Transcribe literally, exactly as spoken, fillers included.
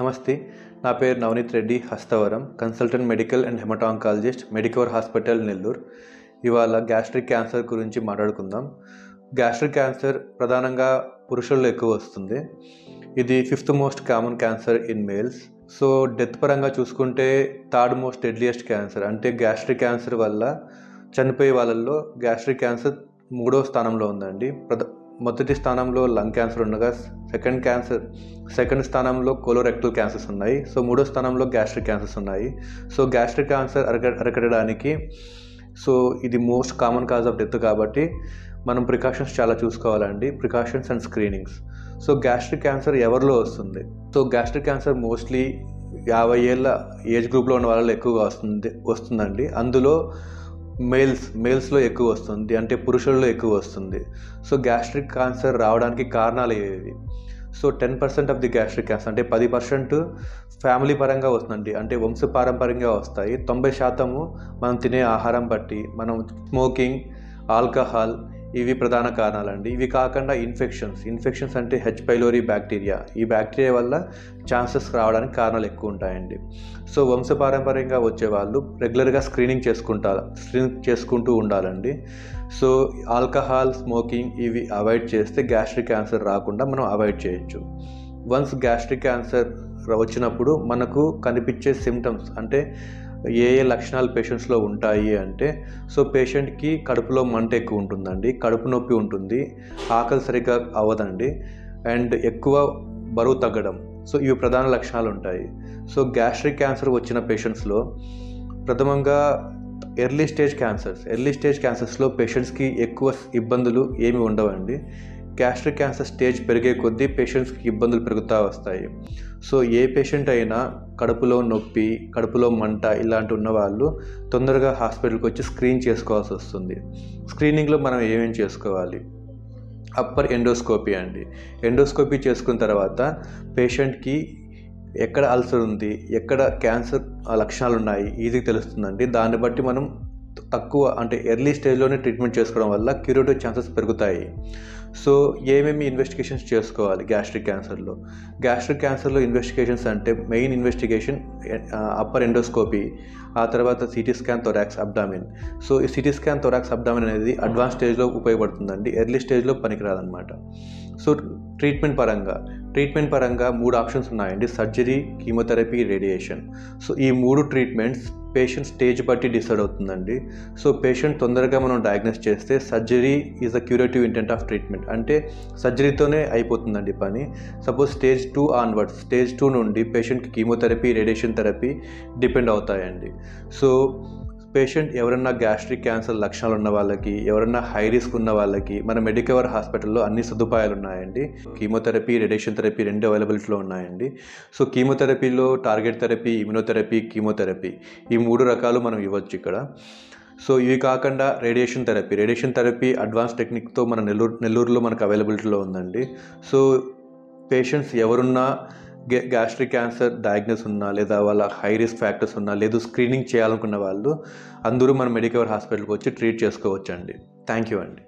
నమస్తే, నా పేరు Navneeth Reddy హస్తవరం, consultant medical and హెమటాంకాలజిస్ట్, Medicover hospital Nellore. ఇవాళ గ్యాస్ట్రిక్ క్యాన్సర్ గురించి మాట్లాడుకుందాం. గ్యాస్ట్రిక్ క్యాన్సర్ ప్రధానంగా పురుషుల్లో ఎక్కువ వస్తుంది. ఇది fifth most common cancer in males. So death పరంగా చూసుకుంటే థర్డ్ మోస్ట్ డెడ్లియెస్ట్ క్యాన్సర్. అంటే గ్యాస్ట్రిక్ క్యాన్సర్ వల్ల చనిపోయే వాళ్ళల్లో గ్యాస్ట్రిక్ క్యాన్సర్ మూడో స్థానంలో ఉందండి. ప్రధా మొదటి స్థానంలో లంగ్ క్యాన్సర్ ఉండగా సెకండ్ క్యాన్సర్ సెకండ్ స్థానంలో కోలోరెక్టల్ క్యాన్సర్స్ ఉన్నాయి. సో మూడో స్థానంలో గ్యాస్ట్రిక్ క్యాన్సర్స్ ఉన్నాయి. సో గ్యాస్ట్రిక్ క్యాన్సర్ అరక అరకడానికి సో ఇది most common cause of death కాబట్టి మనం ప్రికాషన్స్ చాలా చూసుకోవాలండి, precautions and screenings. So gastric cancer ఎవరిలో వస్తుంది? సో గ్యాస్ట్రిక్ క్యాన్సర్ మోస్ట్లీ యాభై ఏళ్ళ ఏజ్ గ్రూప్లో ఉన్న వాళ్ళలో ఎక్కువగా వస్తుంది వస్తుందండి అందులో మేల్స్ మేల్స్లో ఎక్కువ వస్తుంది, అంటే పురుషుల్లో ఎక్కువ వస్తుంది. సో గ్యాస్ట్రిక్ క్యాన్సర్ రావడానికి కారణాలు ఏవేవి? So ten percent of the gastric cancer అంటే పది పర్సెంట్ ఫ్యామిలీ పరంగా వస్తుందండి, అంటే వంశపారంపర్యంగా వస్తాయి. తొంభై శాతము మనం తినే ఆహారం బట్టి, మనం స్మోకింగ్, ఆల్కహాల్, ఇవి ప్రధాన కారణాలండి. ఇవి కాకుండా ఇన్ఫెక్షన్స్ ఇన్ఫెక్షన్స్ అంటే హెచ్ పైలోరీ బ్యాక్టీరియా, ఈ బ్యాక్టీరియా వల్ల ఛాన్సెస్ రావడానికి కారణాలు ఎక్కువ ఉంటాయండి. సో వంశపారంపర్యంగా వచ్చేవాళ్ళు రెగ్యులర్గా స్క్రీనింగ్ చేసుకుంటారు స్క్రీనింగ్ చేసుకుంటూ ఉండాలండి. సో ఆల్కహాల్, స్మోకింగ్ ఇవి అవాయిడ్ చేస్తే గ్యాస్ట్రిక్ క్యాన్సర్ రాకుండా మనం అవాయిడ్ చేయొచ్చు. వన్స్ గ్యాస్ట్రిక్ క్యాన్సర్ వచ్చినప్పుడు మనకు కనిపించే సిమ్టమ్స్ అంటే ఏ ఏ లక్షణాలు పేషెంట్స్లో ఉంటాయి అంటే, సో పేషెంట్కి కడుపులో మంట ఎక్కువ ఉంటుందండి, కడుపు నొప్పి ఉంటుంది, ఆకలి సరిగ్గా అవ్వదండి, అండ్ ఎక్కువ బరువు తగ్గడం. సో ఇవి ప్రధాన లక్షణాలు ఉంటాయి. సో గ్యాస్ట్రిక్ క్యాన్సర్ వచ్చిన పేషెంట్స్లో ప్రథమంగా early stage cancers early stage క్యాన్సర్స్లో పేషెంట్స్కి ఎక్కువ ఇబ్బందులు ఏమి ఉండవండి. గ్యాస్ట్రిక్ క్యాన్సర్ స్టేజ్ పెరిగే కొద్దీ పేషెంట్స్కి ఇబ్బందులు పెరుగుతూ వస్తాయి. సో ఏ పేషెంట్ అయినా కడుపులో నొప్పి, కడుపులో మంట ఇలాంటి ఉన్నవాళ్ళు తొందరగా హాస్పిటల్కి వచ్చి స్క్రీన్ చేసుకోవాల్సి వస్తుంది. స్క్రీనింగ్లో మనం ఏమేమి చేసుకోవాలి? అప్పర్ ఎండోస్కోపీ అండి. ఎండోస్కోపీ చేసుకున్న తర్వాత పేషెంట్కి ఎక్కడ అల్సర్ ఉంది, ఎక్కడ క్యాన్సర్ లక్షణాలు ఉన్నాయి ఇది తెలుస్తుందండి. దాన్ని బట్టి మనం తక్కువ అంటే ఎర్లీ స్టేజ్లోనే ట్రీట్మెంట్ చేసుకోవడం వల్ల క్యూరేటివ్ ఛాన్సెస్ పెరుగుతాయి. సో ఏమేమి ఇన్వెస్టిగేషన్స్ చేసుకోవాలి గ్యాస్ట్రిక్ క్యాన్సర్లో? గ్యాస్ట్రిక్ క్యాన్సర్లో ఇన్వెస్టిగేషన్స్ అంటే మెయిన్ ఇన్వెస్టిగేషన్ అప్పర్ ఎండోస్కోపీ, ఆ తర్వాత CT scan thorax abdomen. So ఈ సిటీ స్కాన్ థొరాక్స్ అబ్డామిన్ అనేది అడ్వాన్స్ స్టేజ్లో ఉపయోగపడుతుందండి, ఎర్లీ స్టేజ్లో పనికిరాదనమాట. సో ట్రీట్మెంట్ పరంగా ట్రీట్మెంట్ పరంగా మూడు ఆప్షన్స్ ఉన్నాయండి: సర్జరీ, కీమోథెరపీ, రేడియేషన్. సో ఈ మూడు ట్రీట్మెంట్స్ పేషెంట్ స్టేజ్ బట్టి డిసైడ్ అవుతుందండి. సో పేషెంట్ తొందరగా మనం డయాగ్నోస్ చేస్తే surgery is the curative intent of treatment, అంటే సర్జరీతోనే అయిపోతుందండి పని. Suppose stage two onwards stage two నుండి పేషెంట్కి కీమోథెరపీ, రేడియేషన్ థెరపీ డిపెండ్ అవుతాయండి. సో పేషెంట్ ఎవరన్నా గ్యాస్ట్రిక్ క్యాన్సర్ లక్షణాలు ఉన్న వాళ్ళకి, ఎవరన్నా హై రిస్క్ ఉన్న వాళ్ళకి మన మెడికవర్ హాస్పిటల్లో అన్ని సదుపాయాలు ఉన్నాయండి. కీమోథెరపీ, రేడియేషన్ థెరపీ రెండు అవైలబిలిటీలో ఉన్నాయండి. సో కీమోథెరపీలో టార్గెట్ థెరపీ, ఇమ్యునోథెరపీ, కీమోథెరపీ ఈ మూడు రకాలు మనం ఇవ్వచ్చు ఇక్కడ. సో ఇవి కాకుండా radiation therapy radiation therapy advance టెక్నిక్తో మన నెల్లూరు నెల్లూరులో మనకు అవైలబిలిటీలో ఉందండి. సో పేషెంట్స్ ఎవరున్నా గ్యాస్ట్రిక్ క్యాన్సర్ డయాగ్నోస్ ఉన్నా, లేదా వాళ్ళ హై రిస్క్ ఫ్యాక్టర్స్ ఉన్నా, లేదా స్క్రీనింగ్ చేయాలనుకున్న వాళ్ళు అందరూ మన మెడికవర్ హాస్పిటల్కి వచ్చి ట్రీట్ చేసుకోవచ్చండి. థ్యాంక్ యూ అండి.